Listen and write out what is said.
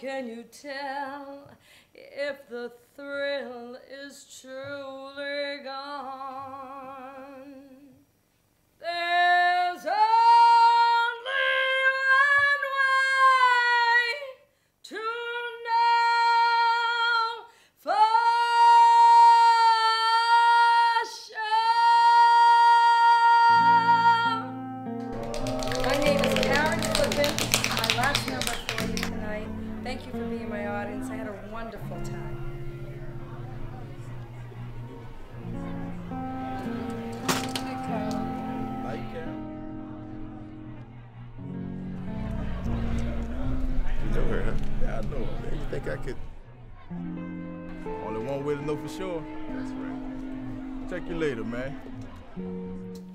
can you tell if the thrill is truly gone? There's only one way to know for sure. My name is Karen Flippin. Last number for you tonight. Thank you for being my audience. I had a wonderful time. You know her, huh? Yeah, I know her, man. You think I could? Only one way to know for sure. That's right. Check you later, man.